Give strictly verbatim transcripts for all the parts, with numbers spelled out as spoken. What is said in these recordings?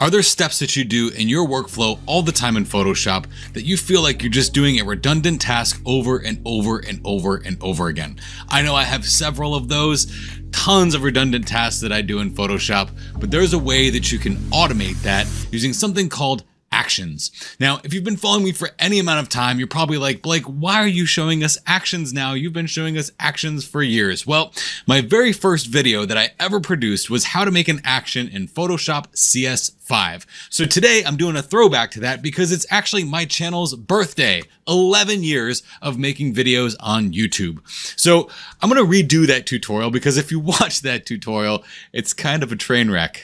Are there steps that you do in your workflow all the time in Photoshop that you feel like you're just doing a redundant task over and over and over and over again? I know I have several of those, tons of redundant tasks that I do in Photoshop, but there's a way that you can automate that using something called actions. Now, if you've been following me for any amount of time, you're probably like, Blake, why are you showing us actions now? You've been showing us actions for years. Well, my very first video that I ever produced was how to make an action in Photoshop C S five. So today I'm doing a throwback to that because it's actually my channel's birthday, eleven years of making videos on YouTube. So I'm going to redo that tutorial because if you watch that tutorial, it's kind of a train wreck.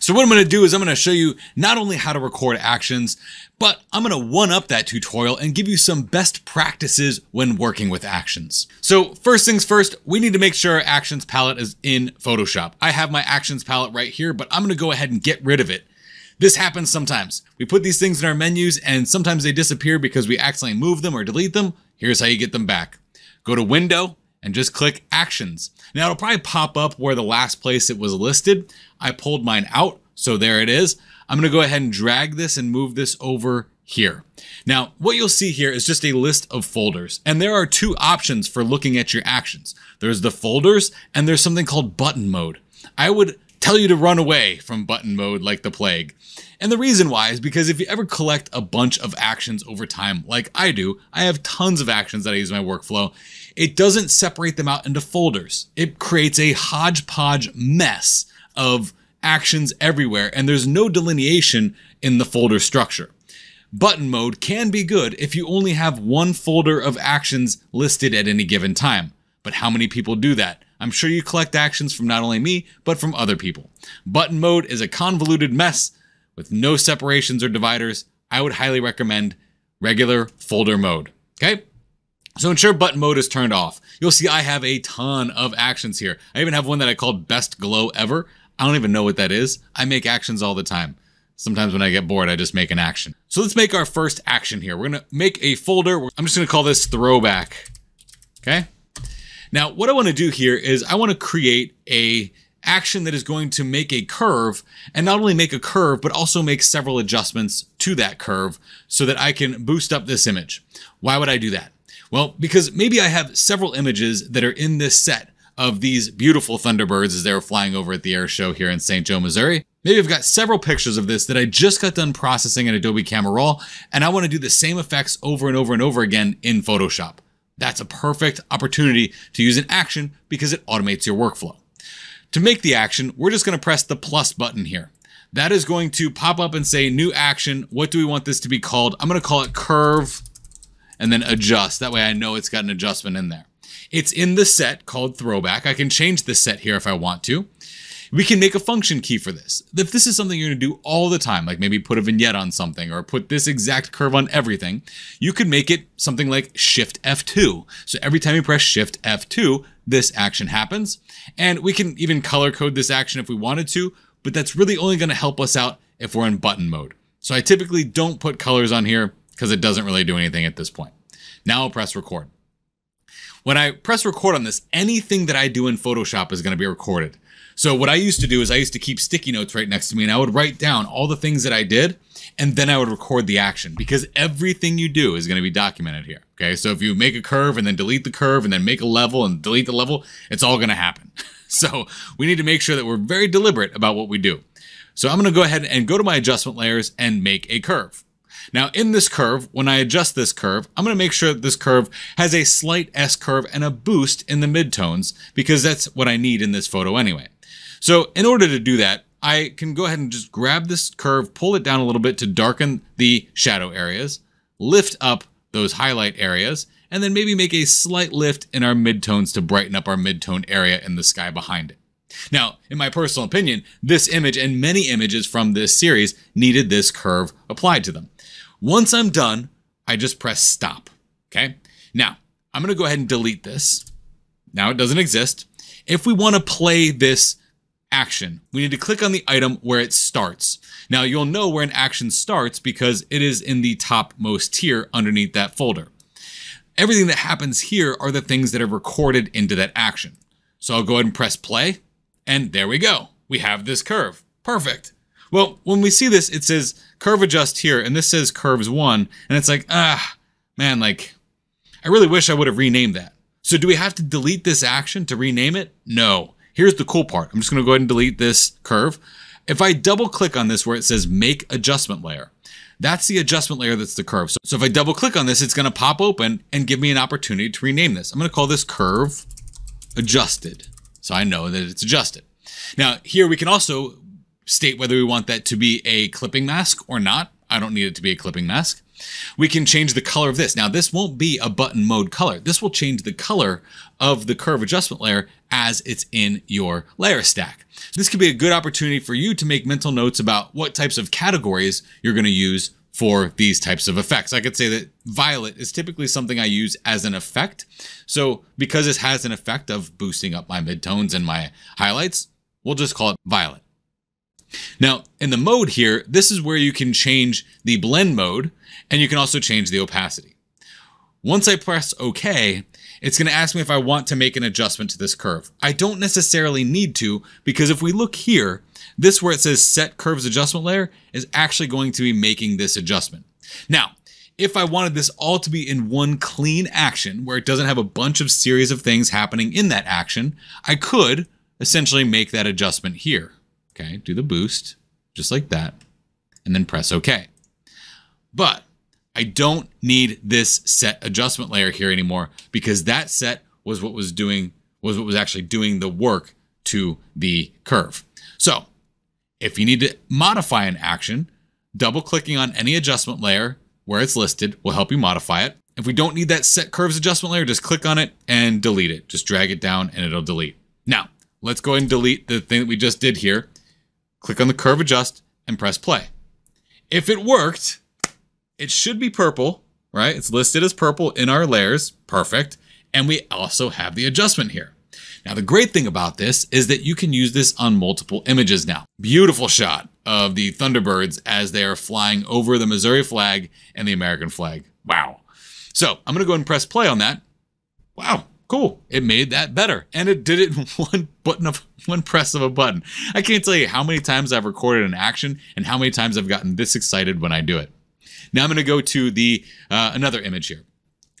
So what I'm going to do is I'm going to show you not only how to record actions, but I'm going to one up that tutorial and give you some best practices when working with actions. So first things first, we need to make sure our actions palette is in Photoshop. I have my actions palette right here, but I'm going to go ahead and get rid of it. This happens sometimes. We put these things in our menus and sometimes they disappear because we accidentally move them or delete them. Here's how you get them back. Go to Window and just click Actions. Now it'll probably pop up where the last place it was listed. I pulled mine out, so there it is. I'm gonna go ahead and drag this and move this over here. Now, what you'll see here is just a list of folders, and there are two options for looking at your actions. There's the folders, and there's something called button mode. I would tell you to run away from button mode like the plague. And the reason why is because if you ever collect a bunch of actions over time, like I do, I have tons of actions that I use in my workflow. It doesn't separate them out into folders. It creates a hodgepodge mess of actions everywhere, and there's no delineation in the folder structure. Button mode can be good if you only have one folder of actions listed at any given time. But how many people do that? I'm sure you collect actions from not only me, but from other people. Button mode is a convoluted mess with no separations or dividers. I would highly recommend regular folder mode, okay? So ensure button mode is turned off. You'll see I have a ton of actions here. I even have one that I called Best Glow Ever. I don't even know what that is. I make actions all the time. Sometimes when I get bored, I just make an action. So let's make our first action here. We're gonna make a folder. I'm just gonna call this Throwback, okay? Now, what I want to do here is I want to create a action that is going to make a curve, and not only make a curve, but also make several adjustments to that curve so that I can boost up this image. Why would I do that? Well, because maybe I have several images that are in this set of these beautiful Thunderbirds as they were flying over at the air show here in Saint Joe, Missouri. Maybe I've got several pictures of this that I just got done processing in Adobe Camera Raw, and I want to do the same effects over and over and over again in Photoshop. That's a perfect opportunity to use an action because it automates your workflow. To make the action, we're just going to press the plus button here. That is going to pop up and say new action. What do we want this to be called? I'm going to call it curve and then adjust. That way I know it's got an adjustment in there. It's in the set called throwback. I can change the set here if I want to. We can make a function key for this. If this is something you're going to do all the time, like maybe put a vignette on something or put this exact curve on everything, you could make it something like Shift F two. So every time you press Shift F two, this action happens. And we can even color code this action if we wanted to, but that's really only going to help us out if we're in button mode. So I typically don't put colors on here because it doesn't really do anything at this point. Now I'll press record. When I press record on this, anything that I do in Photoshop is going to be recorded. So what I used to do is I used to keep sticky notes right next to me, and I would write down all the things that I did, and then I would record the action because everything you do is going to be documented here. Okay, so if you make a curve and then delete the curve and then make a level and delete the level, it's all going to happen. So we need to make sure that we're very deliberate about what we do. So I'm going to go ahead and go to my adjustment layers and make a curve. Now in this curve, when I adjust this curve, I'm going to make sure that this curve has a slight S curve and a boost in the midtones because that's what I need in this photo anyway. So in order to do that, I can go ahead and just grab this curve, pull it down a little bit to darken the shadow areas, lift up those highlight areas, and then maybe make a slight lift in our midtones to brighten up our midtone area in the sky behind it. Now, in my personal opinion, this image and many images from this series needed this curve applied to them. Once I'm done, I just press stop, okay? Now, I'm gonna go ahead and delete this. Now it doesn't exist. If we wanna play this action, we need to click on the item where it starts. Now you'll know where an action starts because it is in the topmost tier underneath that folder. Everything that happens here are the things that are recorded into that action. So I'll go ahead and press play, and there we go. We have this curve. Perfect. Well, when we see this, it says curve adjust here, and this says curves one, and it's like, ah, man, like, I really wish I would have renamed that. So do we have to delete this action to rename it? No. Here's the cool part. I'm just going to go ahead and delete this curve. If I double click on this where it says make adjustment layer, that's the adjustment layer that's the curve. So, so if I double click on this, it's going to pop open and give me an opportunity to rename this. I'm going to call this curve adjusted. So I know that it's adjusted. Now here we can also state whether we want that to be a clipping mask or not. I don't need it to be a clipping mask. We can change the color of this. Now this won't be a button mode color. This will change the color of the curve adjustment layer as it's in your layer stack. This could be a good opportunity for you to make mental notes about what types of categories you're going to use for these types of effects. I could say that violet is typically something I use as an effect. So because this has an effect of boosting up my midtones and my highlights, we'll just call it violet. Now, in the mode here, this is where you can change the blend mode, and you can also change the opacity. Once I press OK, it's going to ask me if I want to make an adjustment to this curve. I don't necessarily need to, because if we look here, this where it says set curves adjustment layer is actually going to be making this adjustment. Now, if I wanted this all to be in one clean action where it doesn't have a bunch of series of things happening in that action, I could essentially make that adjustment here. Okay, do the boost, just like that, and then press OK. But I don't need this set adjustment layer here anymore, because that set was what was doing, was what was actually doing the work to the curve. So if you need to modify an action, double clicking on any adjustment layer where it's listed will help you modify it. If we don't need that set curves adjustment layer, just click on it and delete it. Just drag it down and it'll delete. Now, let's go ahead and delete the thing that we just did here. Click on the curve adjust and press play. If it worked, it should be purple, right? It's listed as purple in our layers. Perfect. And we also have the adjustment here. Now, the great thing about this is that you can use this on multiple images now. Beautiful shot of the Thunderbirds as they are flying over the Missouri flag and the American flag. Wow. So I'm going to go ahead and press play on that. Wow. Cool. It made that better. And it did it in one button of one press of a button. I can't tell you how many times I've recorded an action and how many times I've gotten this excited when I do it. Now I'm going to go to the uh, another image here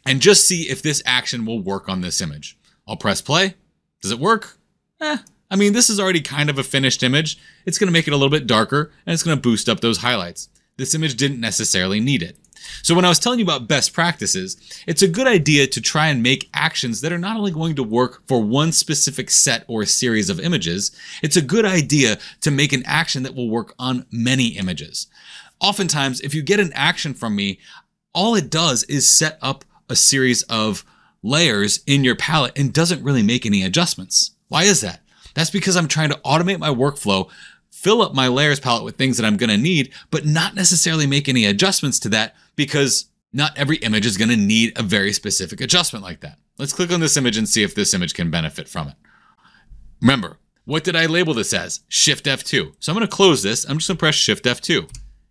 and just see if this action will work on this image. I'll press play. Does it work? Eh, I mean, this is already kind of a finished image. It's going to make it a little bit darker and it's going to boost up those highlights. This image didn't necessarily need it. So when I was telling you about best practices, it's a good idea to try and make actions that are not only going to work for one specific set or series of images, it's a good idea to make an action that will work on many images. Oftentimes, if you get an action from me, all it does is set up a series of layers in your palette and doesn't really make any adjustments. Why is that? That's because I'm trying to automate my workflow, fill up my layers palette with things that I'm going to need, but not necessarily make any adjustments to that, because not every image is going to need a very specific adjustment like that. Let's click on this image and see if this image can benefit from it. Remember, what did I label this as? Shift F two. So I'm going to close this. I'm just going to press Shift F two.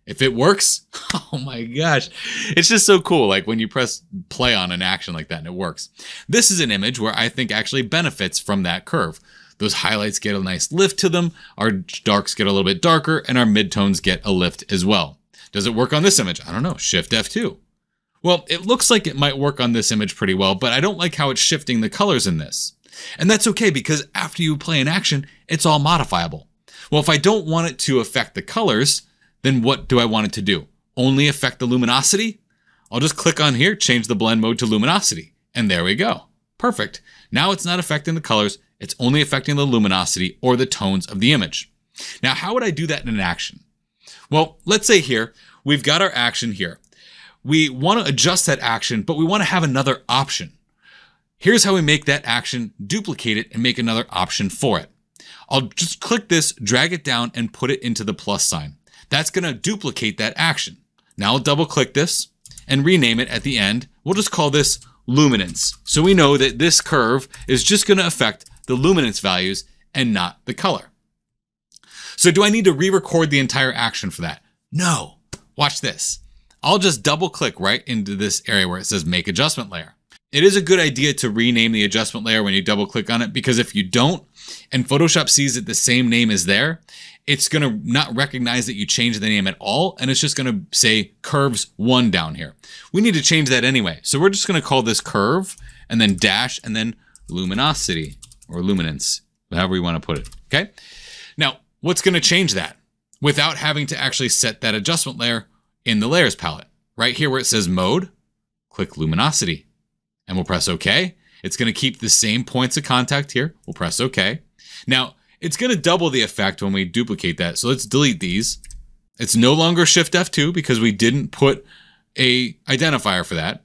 If it works, oh my gosh, it's just so cool. Like when you press play on an action like that and it works. This is an image where I think actually benefits from that curve. Those highlights get a nice lift to them, our darks get a little bit darker, and our midtones get a lift as well. Does it work on this image? I don't know, Shift F two. Well, it looks like it might work on this image pretty well, but I don't like how it's shifting the colors in this. And that's okay, because after you play an action, it's all modifiable. Well, if I don't want it to affect the colors, then what do I want it to do? Only affect the luminosity? I'll just click on here, change the blend mode to luminosity, and there we go. Perfect. Now it's not affecting the colors. It's only affecting the luminosity or the tones of the image. Now, how would I do that in an action? Well, let's say here, we've got our action here. We want to adjust that action, but we want to have another option. Here's how we make that action, duplicate it, and make another option for it. I'll just click this, drag it down, and put it into the plus sign. That's going to duplicate that action. Now I'll double click this and rename it at the end. We'll just call this luminance. So we know that this curve is just going to affect the luminance values and not the color. So do I need to re-record the entire action for that? No. Watch this. I'll just double click right into this area where it says make adjustment layer. It is a good idea to rename the adjustment layer when you double click on it, because if you don't and Photoshop sees that the same name is there, it's going to not recognize that you changed the name at all, and it's just going to say curves one down here. We need to change that anyway. So we're just going to call this curve and then dash and then luminosity or luminance, however we want to put it, okay? Now, what's going to change that without having to actually set that adjustment layer in the layers palette? Right here where it says mode, click luminosity, and we'll press okay. It's going to keep the same points of contact here. We'll press okay. Now, it's going to double the effect when we duplicate that. So let's delete these. It's no longer Shift F two because we didn't put a identifier for that.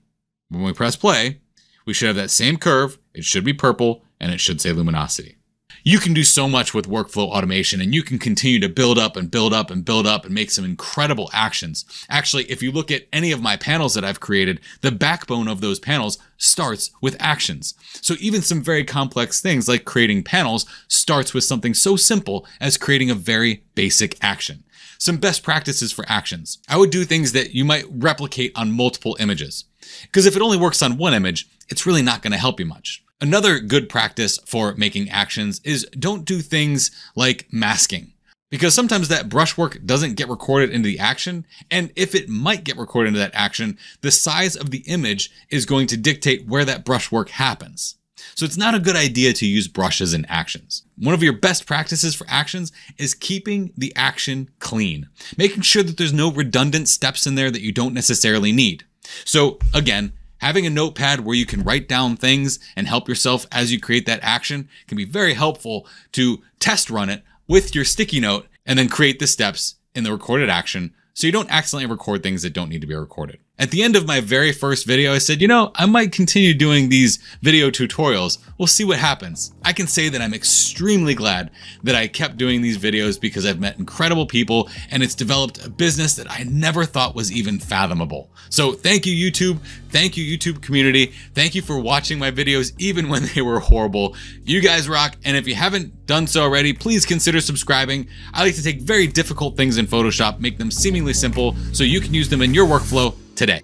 When we press play, we should have that same curve. It should be purple and it should say luminosity. You can do so much with workflow automation, and you can continue to build up and build up and build up and make some incredible actions. Actually, if you look at any of my panels that I've created, the backbone of those panels starts with actions. So even some very complex things like creating panels starts with something so simple as creating a very basic action. Some best practices for actions. I would do things that you might replicate on multiple images, because if it only works on one image, it's really not going to help you much. Another good practice for making actions is don't do things like masking, because sometimes that brushwork doesn't get recorded into the action. And if it might get recorded into that action, the size of the image is going to dictate where that brushwork happens. So it's not a good idea to use brushes in actions. One of your best practices for actions is keeping the action clean, making sure that there's no redundant steps in there that you don't necessarily need. So again, having a notepad where you can write down things and help yourself as you create that action can be very helpful to test run it with your sticky note and then create the steps in the recorded action so you don't accidentally record things that don't need to be recorded. At the end of my very first video, I said, you know, I might continue doing these video tutorials. We'll see what happens. I can say that I'm extremely glad that I kept doing these videos because I've met incredible people and it's developed a business that I never thought was even fathomable. So thank you, YouTube. Thank you, YouTube community. Thank you for watching my videos, even when they were horrible. You guys rock. And if you haven't done so already, please consider subscribing. I like to take very difficult things in Photoshop, make them seemingly simple so you can use them in your workflow today.